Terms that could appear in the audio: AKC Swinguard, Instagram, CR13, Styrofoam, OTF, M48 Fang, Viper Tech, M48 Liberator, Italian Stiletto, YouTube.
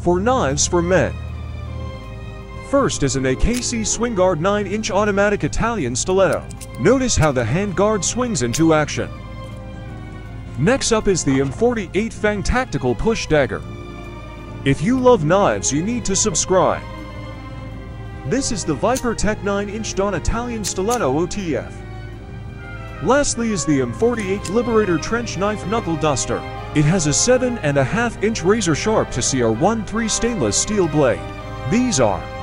for knives for men. First is an AKC Swinguard 9-inch automatic Italian Stiletto. Notice how the handguard swings into action. Next up is the M48 Fang Tactical Push Dagger. If you love knives, you need to subscribe. This is the Viper Tech 9-inch Dawn Italian Stiletto OTF. Lastly is the M48 Liberator Trench Knife Knuckle Duster. It has a 7.5-inch razor sharp to CR13 stainless steel blade. These are